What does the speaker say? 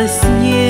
во сне.